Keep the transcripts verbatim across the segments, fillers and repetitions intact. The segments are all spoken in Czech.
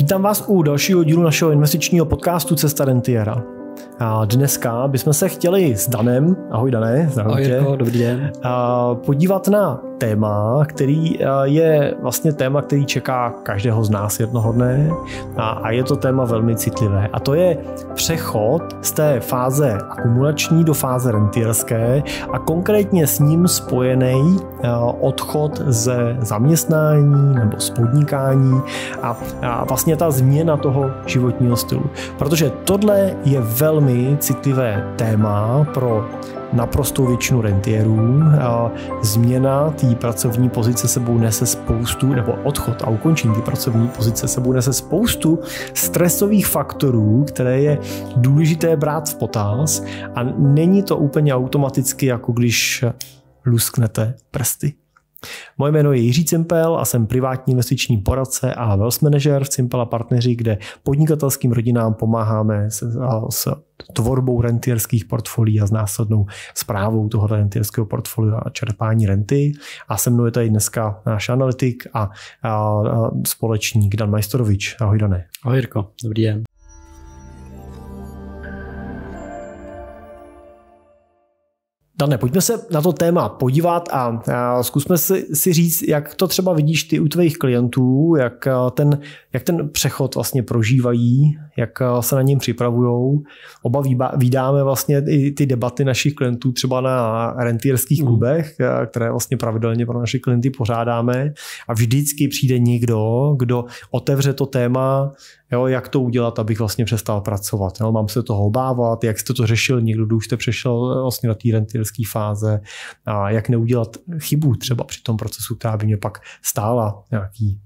Vítám vás u dalšího dílu našeho investičního podcastu Cesta Dentiera. A dneska bychom se chtěli s Danem, ahoj Dané, zdravím ahoj, tě, ahoj, dobrý den. A podívat na téma, který je vlastně téma, který čeká každého z nás jednoho dne a, a je to téma velmi citlivé. A to je přechod z té fáze akumulační do fáze rentierské a konkrétně s ním spojený odchod ze zaměstnání nebo z podnikání a, a vlastně ta změna toho životního stylu. Protože tohle je velmi citlivé téma pro naprostou většinu rentierů. Změna té pracovní pozice sebou nese spoustu, nebo odchod a ukončení té pracovní pozice sebou nese spoustu stresových faktorů, které je důležité brát v potaz a není to úplně automaticky, jako když lusknete prsty. Moje jméno je Jiří Cimpel a jsem privátní investiční poradce a wealth manager v Cimpel a Partneři, kde podnikatelským rodinám pomáháme s, s tvorbou rentierských portfolií a s následnou správou toho rentierského portfolia a čerpání renty. A se mnou je tady dneska náš analytik a, a, a společník Dan Majstorovič. Ahoj Dané. Ahoj Jirko, dobrý den. Dane, pojďme se na to téma podívat a, a zkusme si, si říct, jak to třeba vidíš ty u tvých klientů, jak ten, jak ten přechod vlastně prožívají, jak se na něm připravujou. Oba vídáme vlastně i ty debaty našich klientů třeba na rentierských klubech, které vlastně pravidelně pro naše klienty pořádáme a vždycky přijde někdo, kdo otevře to téma, jo, jak to udělat, abych vlastně přestal pracovat. Jo, mám se toho obávat, jak jste to řešil, někdo, kdo už jste přešel vlastně na té rentierské fáze a jak neudělat chybu třeba při tom procesu, která by mě pak stála nějaký,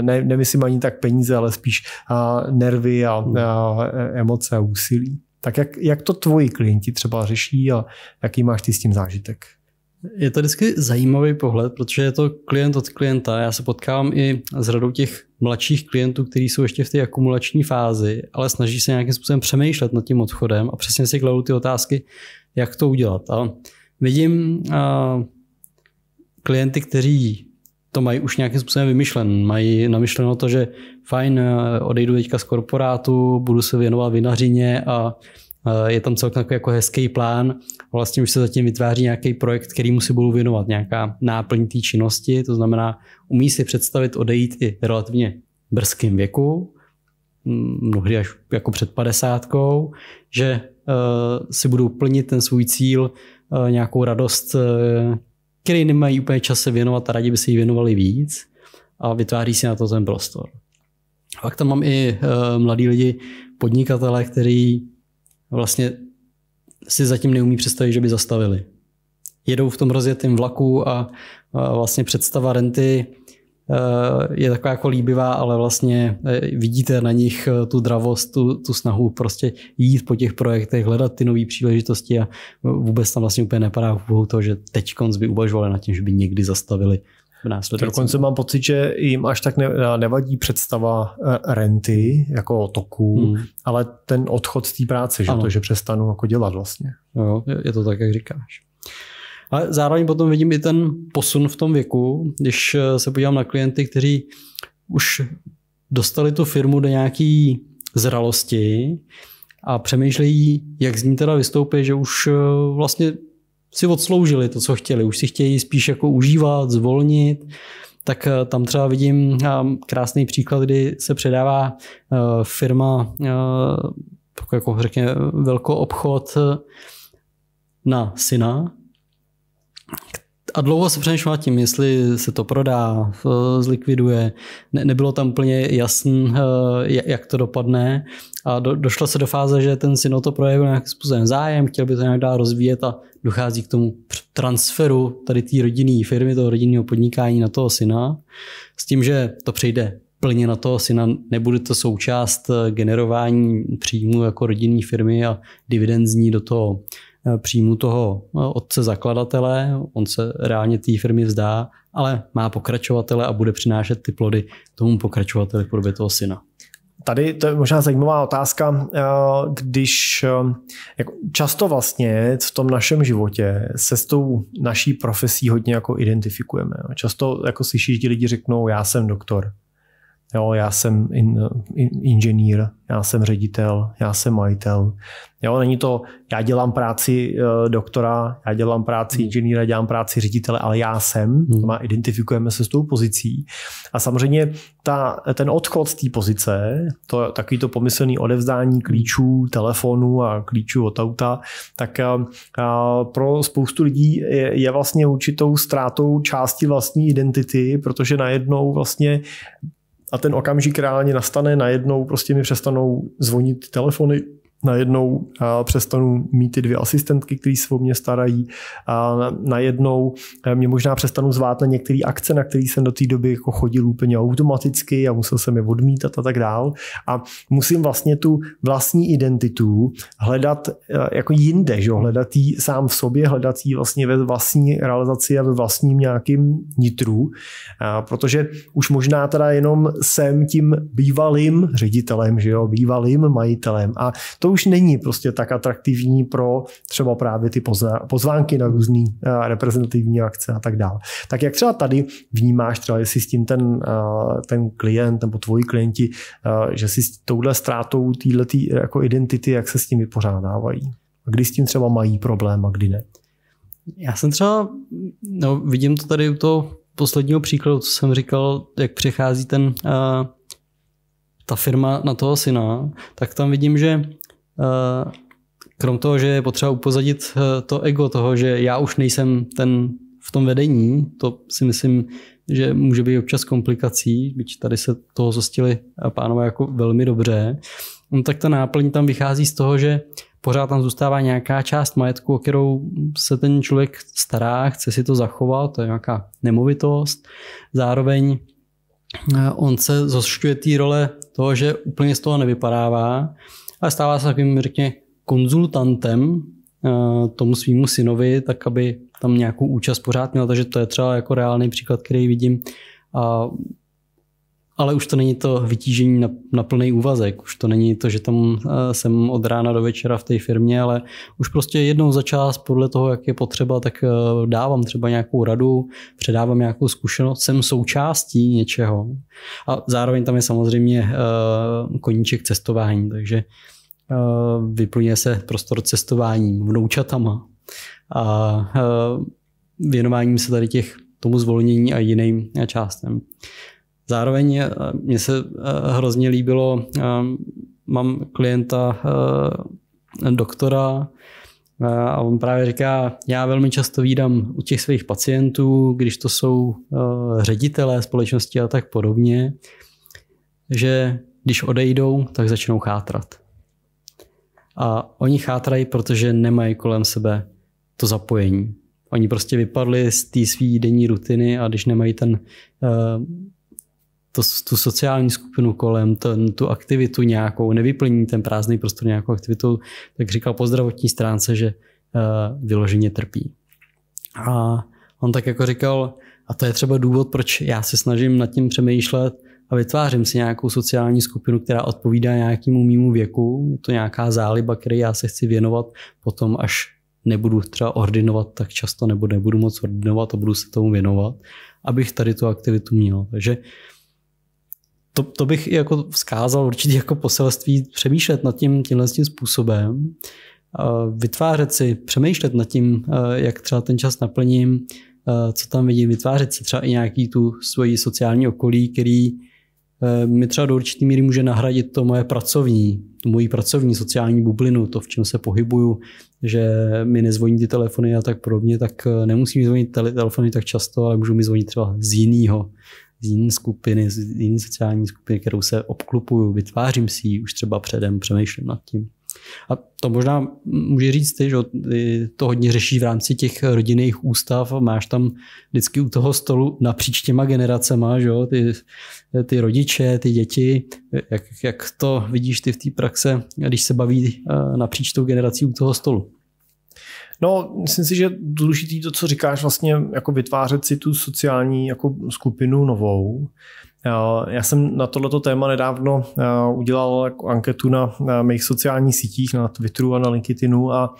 ne, nemyslím ani tak peníze, ale spíš a, nervy a, a emoce a úsilí. Tak jak, jak to tvoji klienti třeba řeší a jaký máš ty s tím zážitek? Je to vždycky zajímavý pohled, protože je to klient od klienta. Já se potkávám i s řadou těch mladších klientů, kteří jsou ještě v té akumulační fázi, ale snaží se nějakým způsobem přemýšlet nad tím odchodem a přesně si kladou ty otázky, jak to udělat. A vidím a, klienty, kteří to mají už nějakým způsobem vymyšlen. Mají namyšleno to, že fajn, odejdu teďka z korporátu, budu se věnovat vinařině a je tam celkem takový jako hezký plán. Vlastně už se zatím vytváří nějaký projekt, kterýmu si budu věnovat, nějaká náplň té činnosti. To znamená, umí si představit odejít i relativně brzkým věku, mnohdy až jako před padesátkou, že uh, si budu plnit ten svůj cíl, uh, nějakou radost, uh, který nemají úplně čas se věnovat a rádi by se jí věnovali víc a vytváří si na to ten prostor. Pak tam mám i uh, mladí lidi, podnikatele, který vlastně si zatím neumí představit, že by zastavili. Jedou v tom rozjetém vlaku a vlastně představa renty je taková jako líbivá, ale vlastně vidíte na nich tu dravost, tu, tu snahu prostě jít po těch projektech, hledat ty nové příležitosti a vůbec tam vlastně úplně nepadá v úvahu to, že teď konc by uvažovali nad tím, že by někdy zastavili. Dokonce mám pocit, že jim až tak nevadí představa renty jako toku, hmm. ale ten odchod z té práce, že ano. to, že přestanu jako dělat vlastně. Jo, je to tak, jak říkáš. Ale zároveň potom vidím i ten posun v tom věku, když se podívám na klienty, kteří už dostali tu firmu do nějaké zralosti a přemýšlejí, jak z ní teda vystoupit, že už vlastně si odsloužili to, co chtěli, už si chtějí spíš jako užívat, zvolnit, tak tam třeba vidím krásný příklad, kdy se předává firma, jako řekněme, velkou obchod na syna a dlouho se přemýšlela tím, jestli se to prodá, zlikviduje, ne, nebylo tam plně jasný, jak to dopadne a do, došlo se do fáze, že ten syn o to projevil nějakým způsobem zájem, chtěl by to nějak dál rozvíjet a dochází k tomu transferu tady té rodinné firmy, toho rodinného podnikání na toho syna s tím, že to přejde plně na toho syna, nebude to součást generování příjmu jako rodinné firmy a dividendní do toho příjmu toho otce zakladatele, on se reálně té firmy vzdá, ale má pokračovatele a bude přinášet ty plody tomu pokračovateli v podobě toho syna. Tady to je možná zajímavá otázka, když jako často vlastně v tom našem životě se s tou naší profesí hodně jako identifikujeme. Často jako slyšíš, lidi řeknou, já jsem doktor. Jo, já jsem in, in, inženýr, já jsem ředitel, já jsem majitel. Jo, není to, já dělám práci uh, doktora, já dělám práci inženýra, dělám práci ředitele, ale já jsem, hmm. identifikujeme se s tou pozicí. A samozřejmě ta, ten odchod z té pozice, to, takový to pomyslné odevzdání klíčů, telefonů a klíčů od auta, tak uh, uh, pro spoustu lidí je, je vlastně určitou ztrátou části vlastní identity, protože najednou vlastně a ten okamžik reálně nastane, najednou prostě mi přestanou zvonit telefony, najednou přestanu mít ty dvě asistentky, které se o mě starají, a najednou mě možná přestanu zvát na některé akce, na které jsem do té doby jako chodil úplně automaticky a musel jsem je odmítat a tak dál. A musím vlastně tu vlastní identitu hledat jako jinde, že? Hledat ji sám v sobě, hledat ji vlastně ve vlastní realizaci a ve vlastním nějakým nitru, a protože už možná teda jenom jsem tím bývalým ředitelem, že jo? Bývalým majitelem. A to už není prostě tak atraktivní pro třeba právě ty pozvánky na různé reprezentativní akce a tak dále. Tak jak třeba tady vnímáš, třeba jestli s tím ten, ten klient nebo tvoji klienti, že si s touhle ztrátou týhletý jako identity, jak se s tím vypořádávají? A kdy s tím třeba mají problém a kdy ne? Já jsem třeba, no, vidím to tady u toho posledního příkladu, co jsem říkal, jak přechází ten, uh, ta firma na toho syna, tak tam vidím, že krom toho, že je potřeba upozadit to ego toho, že já už nejsem ten v tom vedení, to si myslím, že může být občas komplikací, byť tady se toho zostili pánové jako velmi dobře, no, tak ta náplň tam vychází z toho, že pořád tam zůstává nějaká část majetku, o kterou se ten člověk stará, chce si to zachovat, to je nějaká nemovitost, zároveň on se zostřuje té role toho, že úplně z toho nevypadává, a stává se takovým, řekněme, konzultantem tomu svýmu synovi, tak aby tam nějakou účast pořád měl, takže to je třeba jako reálný příklad, který vidím. A, ale už to není to vytížení na, na plný úvazek, už to není to, že tam jsem od rána do večera v té firmě, ale už prostě jednou za čas podle toho, jak je potřeba, tak dávám třeba nějakou radu, předávám nějakou zkušenost, jsem součástí něčeho. A zároveň tam je samozřejmě koníček cestování, takže vyplňuje se prostor cestování vnoučatama a věnováním se tady těch tomu zvolnění a jiným částem. Zároveň mně se hrozně líbilo, mám klienta doktora a on právě říká, já velmi často vídám u těch svých pacientů, když to jsou ředitelé společnosti a tak podobně, že když odejdou, tak začnou chátrat. A oni chátrají, protože nemají kolem sebe to zapojení. Oni prostě vypadli z té své denní rutiny a když nemají ten, to, tu sociální skupinu kolem, ten, tu aktivitu nějakou, nevyplní ten prázdný prostor nějakou aktivitou, tak říkal po zdravotní stránce, že vyloženě trpí. A on tak jako říkal, a to je třeba důvod, proč já se snažím nad tím přemýšlet, a vytvářím si nějakou sociální skupinu, která odpovídá nějakému mému věku. Je to nějaká záliba, které já se chci věnovat potom, až nebudu třeba ordinovat tak často, nebo nebudu moc ordinovat a budu se tomu věnovat, abych tady tu aktivitu měl. Takže to, to bych jako vzkázal určitě jako poselství přemýšlet nad tím tímhle tím způsobem, vytvářet si, přemýšlet nad tím, jak třeba ten čas naplním, co tam vidím, vytvářet si třeba i nějaký tu svoji sociální okolí, který mi třeba do určité míry může nahradit to moje pracovní, tu moji pracovní sociální bublinu, to, v čem se pohybuju, že mi nezvoní ty telefony a tak podobně, tak nemusím zvonit tele, telefony tak často, ale můžu mi zvonit třeba z jiného, z jiné skupiny, z jiné sociální skupiny, kterou se obklupuju, vytvářím si ji už třeba předem, přemýšlím nad tím. A to možná může říct, že to hodně řeší v rámci těch rodinných ústav. Máš tam vždycky u toho stolu napříč těma generacema, že? Ty, ty rodiče, ty děti. Jak, jak to vidíš ty v té praxe, když se baví napříč tou generací u toho stolu? No, myslím si, že důležité to, co říkáš, vlastně jako vytvářet si tu sociální jako skupinu novou. Já jsem na tohleto téma nedávno udělal jako anketu na mých sociálních sítích, na Twitteru a na LinkedInu a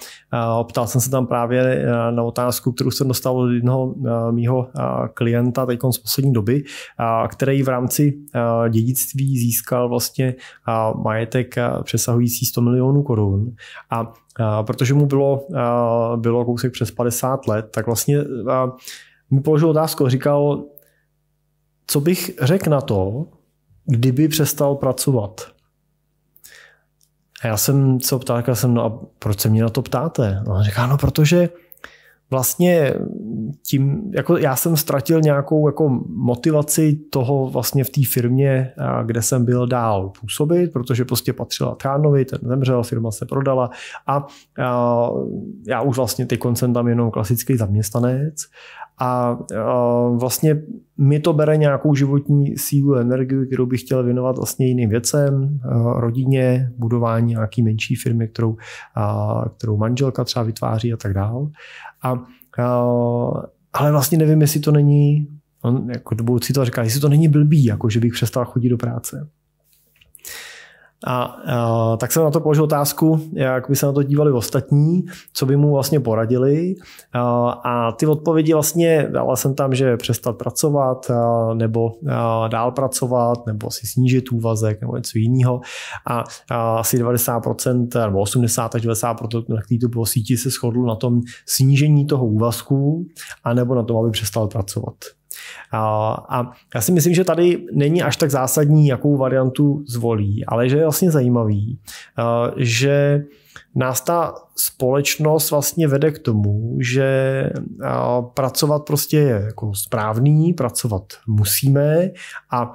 ptal jsem se tam právě na otázku, kterou jsem dostal od jednoho mýho klienta teď z poslední doby, který v rámci dědictví získal vlastně majetek přesahující sto milionů korun. A protože mu bylo, bylo kousek přes padesát let, tak vlastně mi položil otázku, říkal, co bych řekl na to, kdyby přestal pracovat? A já jsem se ptal, já jsem, no a proč se mě na to ptáte? A on říká, no protože vlastně tím, jako já jsem ztratil nějakou jako motivaci toho vlastně v té firmě, kde jsem byl dál působit, protože prostě patřila Tchánovi, ten zemřel, firma se prodala a, a já už vlastně teď jsem tam jenom klasický zaměstnanec. A vlastně mi to bere nějakou životní sílu, energii, kterou bych chtěl věnovat vlastně jiným věcem, rodině, budování nějaký menší firmy, kterou, kterou manželka třeba vytváří a tak dál. A, ale vlastně nevím, jestli to není, on jako do budoucí to říká, jestli to není blbý, jako že bych přestal chodit do práce. A, a tak jsem na to položil otázku, jak by se na to dívali ostatní, co by mu vlastně poradili. A, a ty odpovědi vlastně, dala jsem tam, že přestat pracovat, a, nebo a, dál pracovat, nebo si snížit úvazek, nebo něco jiného. A, a asi devadesát procent, nebo osmdesát až devadesát procent na po síti se shodlo na tom snížení toho úvazku, anebo na tom, aby přestal pracovat. A já si myslím, že tady není až tak zásadní, jakou variantu zvolí, ale že je vlastně zajímavý, že nás ta společnost vlastně vede k tomu, že pracovat prostě je jako správný, pracovat musíme a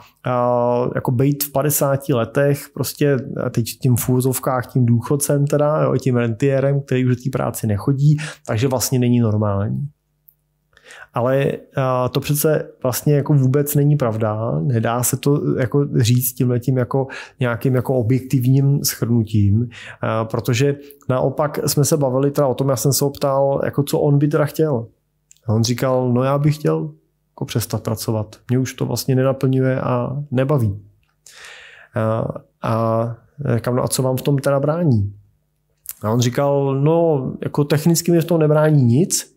jako být v padesáti letech prostě teď tím v úvozovkách, tím důchodcem teda, jo, tím rentiérem, který už do té práci nechodí, takže vlastně není normální. Ale to přece vlastně jako vůbec není pravda, nedá se to jako říct tímhletím jako nějakým jako objektivním shrnutím, protože naopak jsme se bavili teda o tom, já jsem se ho ptal, jako co on by teda chtěl. A on říkal, no já bych chtěl jako přestat pracovat, mě už to vlastně nenaplňuje a nebaví. A, a, říkám, no a co vám v tom teda brání? A on říkal, no jako technicky mě v tom nebrání nic,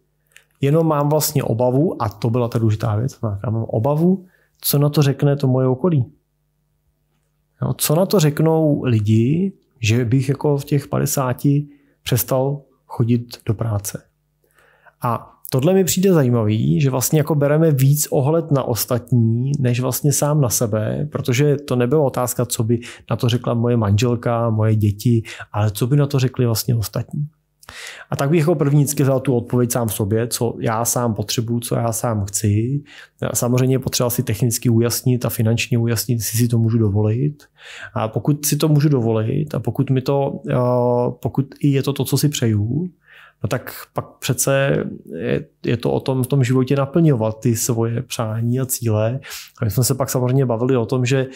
jenom mám vlastně obavu, a to byla ta důležitá věc, já mám obavu, co na to řekne to moje okolí. Jo, co na to řeknou lidi, že bych jako v těch padesáti přestal chodit do práce. A tohle mi přijde zajímavý, že vlastně jako bereme víc ohled na ostatní, než vlastně sám na sebe, protože to nebyla otázka, co by na to řekla moje manželka, moje děti, ale co by na to řekli vlastně ostatní. A tak bych jako první vždycky vzal tu odpověď sám v sobě, co já sám potřebuju, co já sám chci. Samozřejmě potřeba si technicky ujasnit a finančně ujasnit, jestli si to můžu dovolit. A pokud si to můžu dovolit a pokud mi to, pokud i je to to, co si přeju, no tak pak přece je, je to o tom v tom životě naplňovat ty svoje přání a cíle. A my jsme se pak samozřejmě bavili o tom, že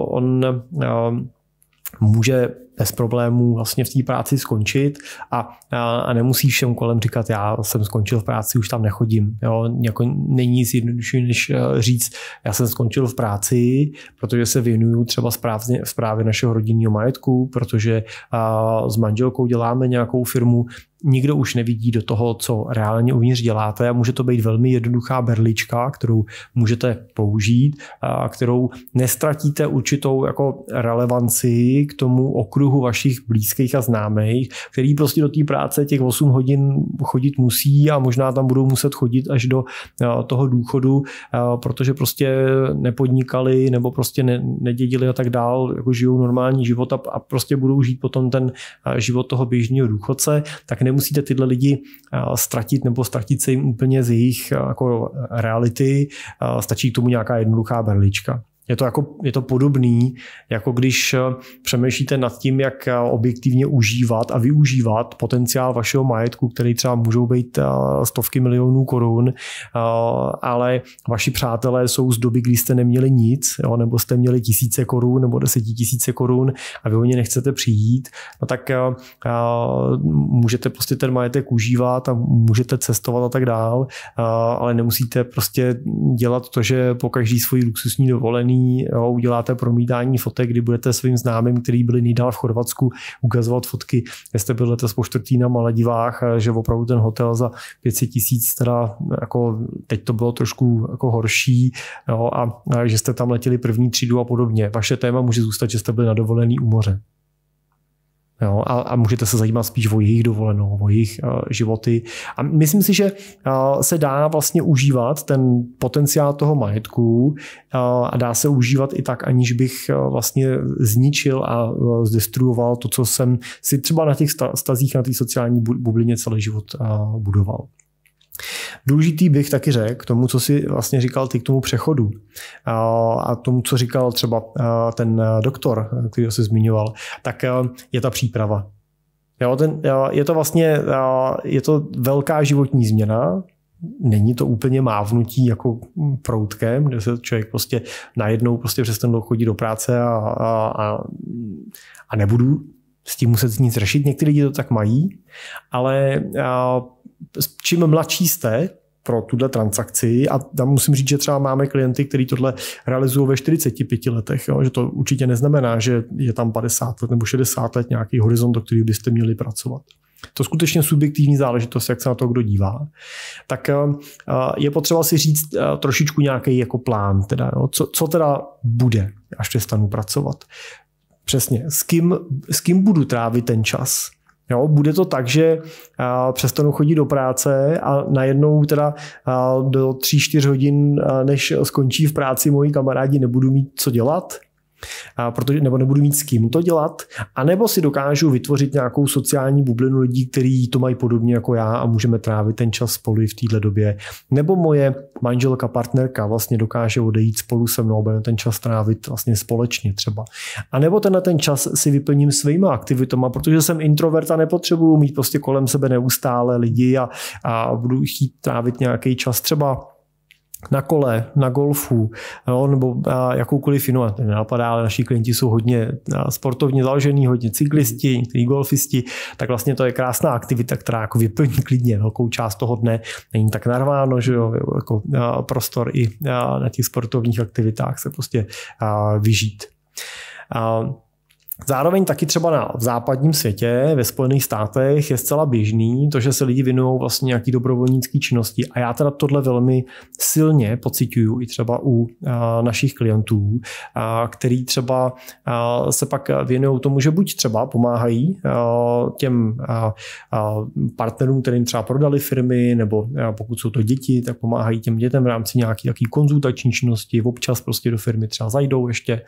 on může bez problémů vlastně v té práci skončit a, a, a nemusí všem kolem říkat, já jsem skončil v práci, už tam nechodím. Jo? Jako není nic jednodušší, než říct, já jsem skončil v práci, protože se věnuju třeba správně, správě našeho rodinného majetku, protože a, s manželkou děláme nějakou firmu, nikdo už nevidí do toho, co reálně uvnitř děláte a může to být velmi jednoduchá berlička, kterou můžete použít, a kterou nestratíte určitou jako relevanci k tomu okruhu vašich blízkých a známých, který prostě do té práce těch osm hodin chodit musí a možná tam budou muset chodit až do toho důchodu, protože prostě nepodnikali nebo prostě ne, nedědili a tak dál, jako žijou normální život a, a prostě budou žít potom ten život toho běžného důchodce, tak ne musíte tyhle lidi ztratit nebo ztratit se jim úplně z jejich jako reality, stačí k tomu nějaká jednoduchá berlička. Je to, jako, je to podobný, jako když přemýšlíte nad tím, jak objektivně užívat a využívat potenciál vašeho majetku, který třeba můžou být stovky milionů korun, ale vaši přátelé jsou z doby, kdy jste neměli nic, jo, nebo jste měli tisíce korun nebo desetitisíce korun a vy o ně nechcete přijít, no tak můžete prostě ten majetek užívat a můžete cestovat a tak dál, ale nemusíte prostě dělat to, že po každý svoji luxusní dovolený jo, uděláte promítání fotek, kdy budete svým známým, který byli nejdál v Chorvatsku, ukazovat fotky, jestli byli letos po čtvrtý na Maledivách, že opravdu ten hotel za pět set tisíc, teda jako teď to bylo trošku jako horší jo, a, a že jste tam letěli první třídu a podobně. Vaše téma může zůstat, že jste byli na dovolený u moře. Jo, a, a můžete se zajímat spíš o jejich dovolenou, o jejich uh, životy. A myslím si, že uh, se dá vlastně užívat ten potenciál toho majetku uh, a dá se užívat i tak, aniž bych uh, vlastně zničil a uh, zdestruoval to, co jsem si třeba na těch stazích, na té sociální bublině celý život uh, budoval. Důležitý bych taky řekl k tomu, co si vlastně říkal ty k tomu přechodu a tomu, co říkal třeba ten doktor, který se zmiňoval, tak je ta příprava. Jo, ten, je to vlastně je to velká životní změna, není to úplně mávnutí jako proutkem, kde se člověk prostě najednou prostě přes ten chodí do práce a, a, a nebudu s tím muset nic řešit. Někteří lidi to tak mají, ale čím mladší jste pro tuhle transakci, a tam musím říct, že třeba máme klienty, kteří tohle realizují ve čtyřiceti pěti letech, jo? Že to určitě neznamená, že je tam padesát let nebo šedesát let nějaký horizont, do kterého byste měli pracovat. To skutečně subjektivní záležitost, jak se na to kdo dívá. Tak je potřeba si říct trošičku nějaký jako plán, teda, jo? Co, co teda bude, až přestanu pracovat. Přesně, s kým, s kým budu trávit ten čas. Jo, bude to tak, že přestanu chodit do práce a najednou teda do tří, čtyř hodin, než skončí v práci moji kamarádi, nebudu mít co dělat, protože, nebo nebudu mít s kým to dělat, anebo si dokážu vytvořit nějakou sociální bublinu lidí, kteří to mají podobně jako já a můžeme trávit ten čas spolu v této době. Nebo moje manželka, partnerka vlastně dokáže odejít spolu se mnou, budeme ten čas trávit vlastně společně třeba. A nebo tenhle ten čas si vyplním svýma aktivitama, protože jsem introvert a nepotřebuju mít prostě kolem sebe neustále lidi a, a budu chtít trávit nějaký čas třeba na kole, na golfu, jo, nebo a, jakoukoliv jinou, to nenapadá, ale naši klienti jsou hodně a, sportovně založený, hodně cyklisti, některý golfisti, tak vlastně to je krásná aktivita, která jako vyplní klidně velkou část toho dne. Není tak narváno, že jo, jako a, prostor i a, na těch sportovních aktivitách se prostě a, vyžít. A, Zároveň taky třeba na, v západním světě, ve Spojených státech je zcela běžný to, že se lidi věnují vlastně nějaký dobrovolnické činnosti a já teda tohle velmi silně pociťuju i třeba u a, našich klientů, a, který třeba a, se pak věnují tomu, že buď třeba pomáhají a, těm a, a partnerům, kterým třeba prodali firmy, nebo a pokud jsou to děti, tak pomáhají těm dětem v rámci nějaký, nějaký konzultační činnosti, občas prostě do firmy třeba zajdou ještě,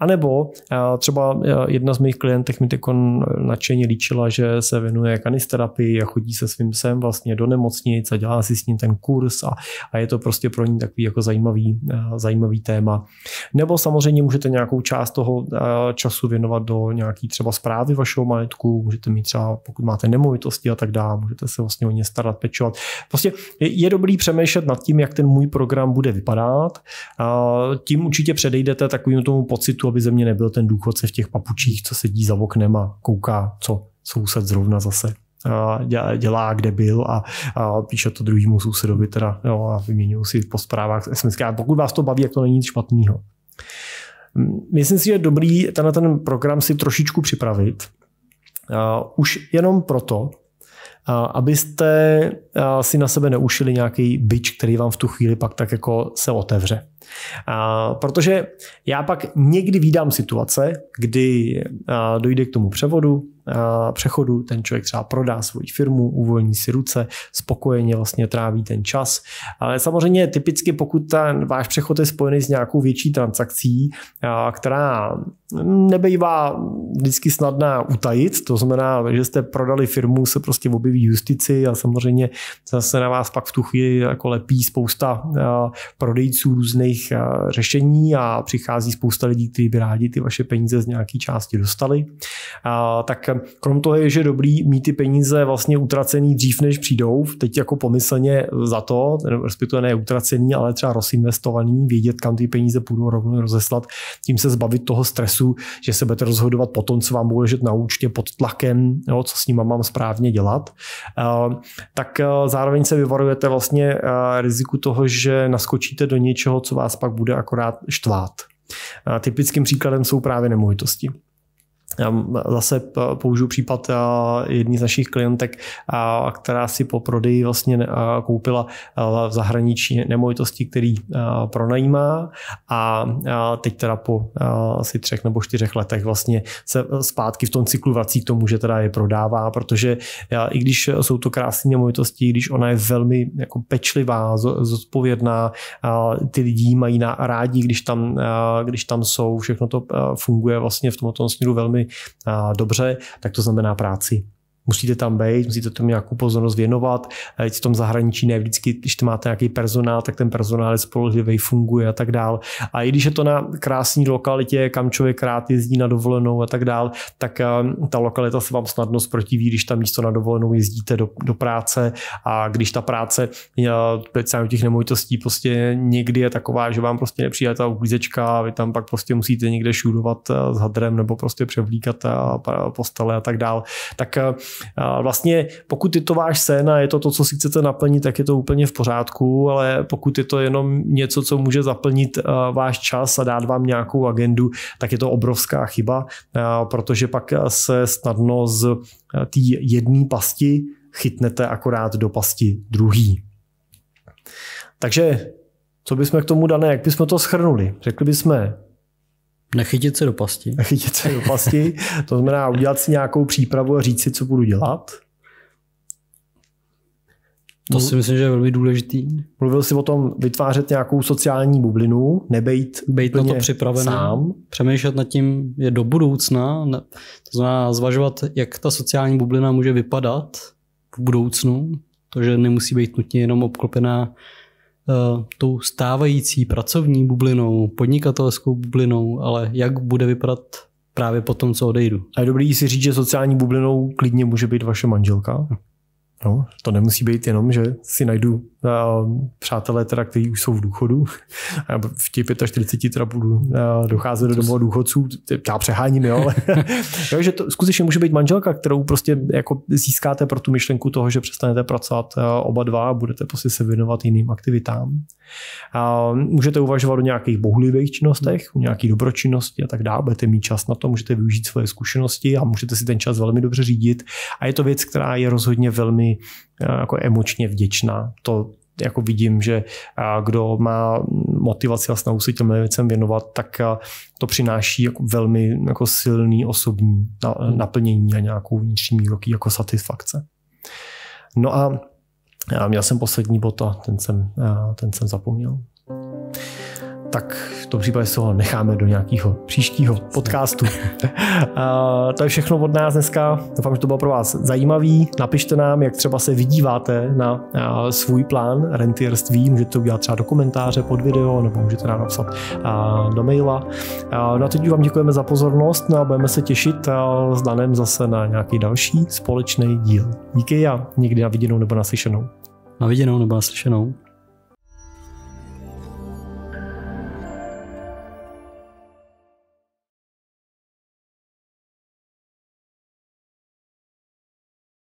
anebo a, třeba jedna z mých klientek mi tekon nadšeně líčila, že se věnuje kanisterapii a chodí se svým psem vlastně do nemocnic a dělá si s ním ten kurz a, a je to prostě pro ní takový jako zajímavý, zajímavý téma. Nebo samozřejmě můžete nějakou část toho času věnovat do nějaký třeba zprávy vašeho majetku, můžete mít třeba, pokud máte nemovitosti a tak dále, můžete se vlastně o ně starat, pečovat. Prostě je, je dobrý přemýšlet nad tím, jak ten můj program bude vypadat. A tím určitě předejdete takovým tomu pocitu, aby ze mě nebyl ten důchodce v těch papučích, co sedí za oknem a kouká, co soused zrovna zase dělá, kde byl a, a píše to druhému sousedovi teda, jo, a vyměňují si po zprávách es em es. A pokud vás to baví, jak to není nic špatného. Myslím si, že je dobrý tenhle ten program si trošičku připravit. Uh, už jenom proto, abyste si na sebe neušili nějaký bič, který vám v tu chvíli pak tak jako se otevře. Protože já pak někdy vídám situace, kdy dojde k tomu převodu, přechodu, ten člověk třeba prodá svoji firmu, uvolní si ruce, spokojeně vlastně tráví ten čas. Ale samozřejmě typicky, pokud ten váš přechod je spojený s nějakou větší transakcí, která nebejvá vždycky snadná utajit, to znamená, že jste prodali firmu, se prostě objeví justici a samozřejmě zase na vás pak v tu chvíli jako lepí spousta prodejců různých řešení a přichází spousta lidí, kteří by rádi ty vaše peníze z nějaké části dostali. Tak krom toho je, že je dobrý mít ty peníze vlastně utracený dřív, než přijdou, teď jako pomyslně za to, respektive ne utracený, ale třeba rozinvestovaný, vědět, kam ty peníze půjdou, rovnou rozeslat, tím se zbavit toho stresu, že se budete rozhodovat potom, co vám bude ležet na účtě pod tlakem, jo, co s nima mám správně dělat. Tak zároveň se vyvarujete vlastně riziku toho, že naskočíte do něčeho, co vás pak bude akorát štvát. Typickým příkladem jsou právě nemovitosti. Já zase použiju případ jedné z našich klientek, která si po prodeji vlastně koupila v zahraničí nemovitosti, který pronajímá, a teď teda po asi třech nebo čtyřech letech vlastně se zpátky v tom cyklu vrací k tomu, že teda je prodává, protože i když jsou to krásné nemovitosti, když ona je velmi jako pečlivá, zodpovědná, ty lidi mají rádi, když tam, když tam jsou, všechno to funguje vlastně v tomto směru velmi dobře, tak to znamená práci. Musíte tam být, musíte tomu nějakou pozornost věnovat. V tom zahraničí ne vždycky, když tam máte nějaký personál, tak ten personál je spolehlivý, funguje a tak dál. A i když je to na krásné lokalitě, kam člověk rád jezdí na dovolenou a tak dál, tak ta lokalita se vám snadno zprotiví, když tam místo na dovolenou jezdíte do, do práce, a když ta práce, speciálně u těch nemovitostí, prostě někdy je taková, že vám prostě nepřijde ta uklízečka a vy tam pak prostě musíte někde šudovat s hadrem nebo prostě převlíkat postele a tak dál. Tak vlastně pokud je to váš sen a je to to, co si chcete naplnit, tak je to úplně v pořádku, ale pokud je to jenom něco, co může zaplnit váš čas a dát vám nějakou agendu, tak je to obrovská chyba, protože pak se snadno z té jedné pasti chytnete akorát do pasti druhý. Takže co bychom k tomu, Dané, jak bychom to shrnuli? Řekli bychom: nechytit se do pasti. Nechytit se do pasti. To znamená udělat si nějakou přípravu a říct si, co budu dělat. To si myslím, že je velmi důležitý. Mluvil jsi o tom vytvářet nějakou sociální bublinu, nebejt Bejt na to připravený. Sám. Přemýšlet nad tím je do budoucna. To znamená zvažovat, jak ta sociální bublina může vypadat v budoucnu. To, že nemusí být nutně jenom obklopená tou stávající pracovní bublinou, podnikatelskou bublinou, ale jak bude vypadat právě po tom, co odejdu. A je dobrý si říct, že sociální bublinou klidně může být vaše manželka. No, to nemusí být jenom, že si najdu uh, přátelé, teda, kteří už jsou v důchodu. V těch čtyřiceti pěti teda budu uh, docházet do domova důchodců. Já přeháním, jo, ale jo, že to skutečně může být manželka, kterou prostě jako získáte pro tu myšlenku toho, že přestanete pracovat uh, oba dva a budete prostě se věnovat jiným aktivitám. Uh, můžete uvažovat o nějakých bohulibých činnostech, o nějaké dobročinnosti a tak dále. Budete mít čas na to, můžete využít svoje zkušenosti a můžete si ten čas velmi dobře řídit. A je to věc, která je rozhodně velmi jako emočně vděčná. To jako vidím, že kdo má motivaci a snahu se těm věcem věnovat, tak to přináší jako velmi jako silný osobní naplnění a nějakou vnitřní míroky jako satisfakce. No a měl jsem poslední bod a ten jsem, ten jsem zapomněl. Tak v tom případě se ho necháme do nějakého příštího podcastu. To je všechno od nás dneska. Doufám, že to bylo pro vás zajímavý. Napište nám, jak třeba se vydíváte na svůj plán rentierství. Můžete to udělat třeba do komentáře pod video, nebo můžete nám napsat do maila. No a teď vám děkujeme za pozornost a budeme se těšit s Danem zase na nějaký další společný díl. Díky a někdy na viděnou nebo naslyšenou. Na viděnou nebo naslyšenou.